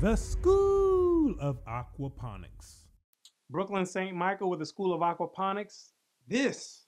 The School of Aquaponics. Brooklyn St. Michael with the School of Aquaponics. This,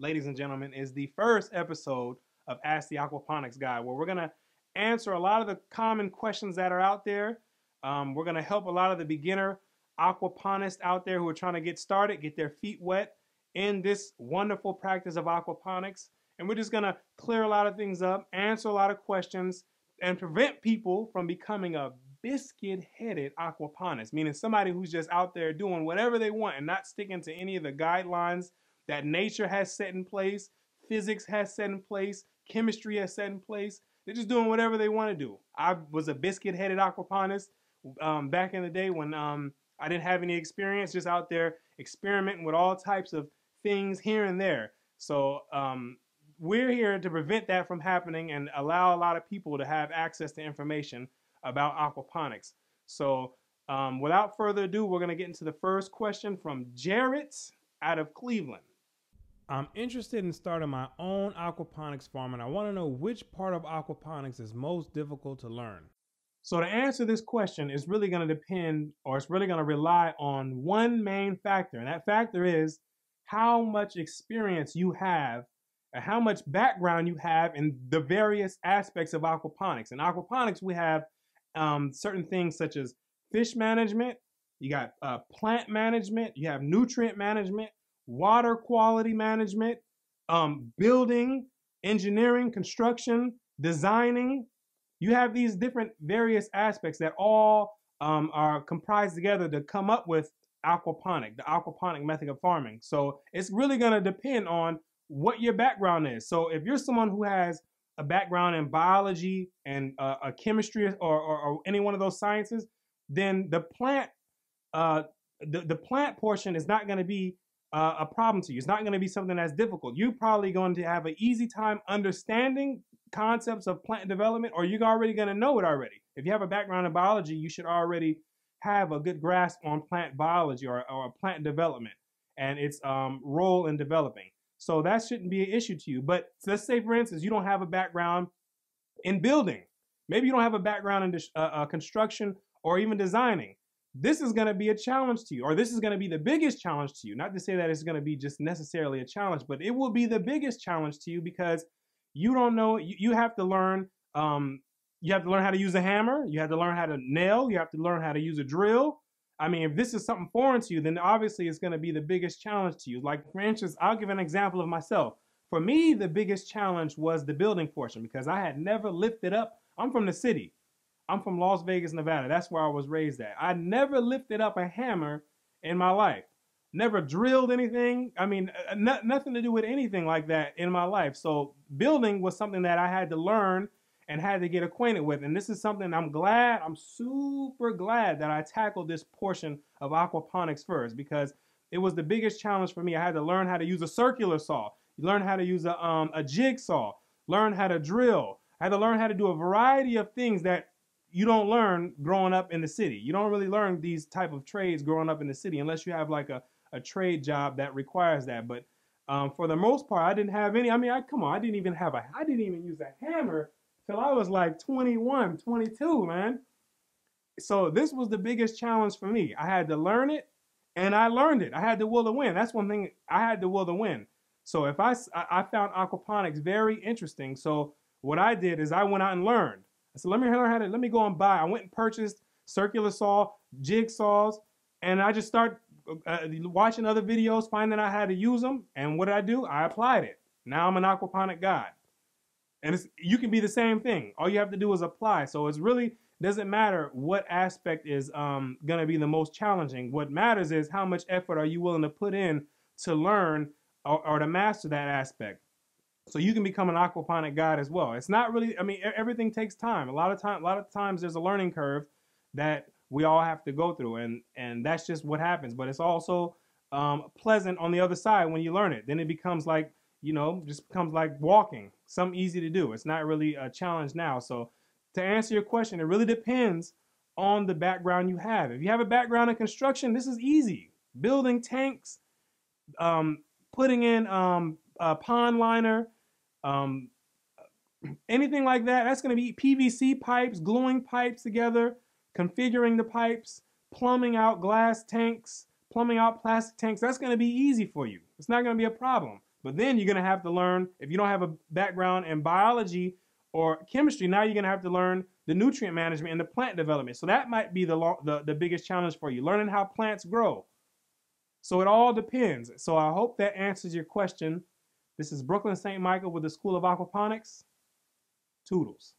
ladies and gentlemen, is the first episode of Ask the Aquaponics Guy, where we're going to answer a lot of the common questions that are out there. We're going to help a lot of the beginner aquaponists out there who are trying to get started, get their feet wet in this wonderful practice of aquaponics. And we're just going to clear a lot of things up, answer a lot of questions, and prevent people from becoming a biscuit-headed aquaponist, meaning somebody who's just out there doing whatever they want and not sticking to any of the guidelines that nature has set in place, physics has set in place, chemistry has set in place. They're just doing whatever they want to do. I was a biscuit-headed aquaponist back in the day when I didn't have any experience, just out there experimenting with all types of things here and there. So we're here to prevent that from happening and allow a lot of people to have access to information about aquaponics. So without further ado, we're gonna get into the first question from Jarrett out of Cleveland. I'm interested in starting my own aquaponics farm, and I wanna know which part of aquaponics is most difficult to learn. So to answer this question is really gonna depend, or it's really gonna rely on one main factor, and that factor is how much experience you have, or how much background you have in the various aspects of aquaponics. In aquaponics, we have certain things such as fish management, you got plant management, you have nutrient management, water quality management, building, engineering, construction, designing. You have these different various aspects that all are comprised together to come up with aquaponic, the aquaponic method of farming. So it's really going to depend on what your background is. So if you're someone who has a background in biology and a chemistry or any one of those sciences, then the plant portion is not going to be a problem to you. It's not going to be something that's difficult. You're probably going to have an easy time understanding concepts of plant development, or you're already going to know it already. If you have a background in biology, you should already have a good grasp on plant biology or plant development and its role in developing. So that shouldn't be an issue to you. But let's say, for instance, you don't have a background in building. Maybe you don't have a background in construction or even designing. This is going to be a challenge to you, or this is going to be the biggest challenge to you. Not to say that it's going to be just necessarily a challenge, but it will be the biggest challenge to you because you don't know. You have to learn. You have to learn how to use a hammer. You have to learn how to nail. You have to learn how to use a drill. I mean, if this is something foreign to you, then obviously it's going to be the biggest challenge to you. Like, for instance, I'll give an example of myself. For me, the biggest challenge was the building portion because I had never lifted up. I'm from the city. I'm from Las Vegas, Nevada. That's where I was raised at. I never lifted up a hammer in my life. Never drilled anything. I mean, nothing to do with anything like that in my life. So building was something that I had to learn and had to get acquainted with. And this is something I'm super glad that I tackled this portion of aquaponics first because it was the biggest challenge for me. I had to learn how to use a circular saw, learn how to use a jigsaw, learn how to drill. I had to learn how to do a variety of things that you don't learn growing up in the city. You don't really learn these type of trades growing up in the city unless you have like a trade job that requires that. But for the most part, I didn't have any. I mean, I didn't even have a, I didn't even use a hammer till I was like 21, 22, man. So this was the biggest challenge for me. I had to learn it, and I learned it. I had the will to win. That's one thing. I had the will to win. So if I found aquaponics very interesting. So what I did is I went out and learned. I said, let me go and buy. I went and purchased circular saw, jigsaws, and I just started watching other videos, finding out how to use them. And what did I do? I applied it. Now I'm an aquaponic guy. And you can be the same thing. All you have to do is apply. So it really doesn't matter what aspect is going to be the most challenging. What matters is how much effort are you willing to put in to learn or to master that aspect. So you can become an aquaponic guide as well. It's not really, I mean, everything takes time. A lot of times there's a learning curve that we all have to go through, and that's just what happens. But it's also pleasant on the other side when you learn it. Then it becomes like, you know, just becomes like walking, something easy to do. It's not really a challenge now. So to answer your question, it really depends on the background you have. If you have a background in construction, this is easy. Building tanks, putting in a pond liner, anything like that, that's gonna be PVC pipes, gluing pipes together, configuring the pipes, plumbing out glass tanks, plumbing out plastic tanks, that's going to be easy for you. It's not going to be a problem. But then you're going to have to learn, if you don't have a background in biology or chemistry, now you're going to have to learn the nutrient management and the plant development. So that might be the biggest challenge for you, learning how plants grow. So it all depends. So I hope that answers your question. This is Brooklyn St. Michael with the School of Aquaponics. Toodles.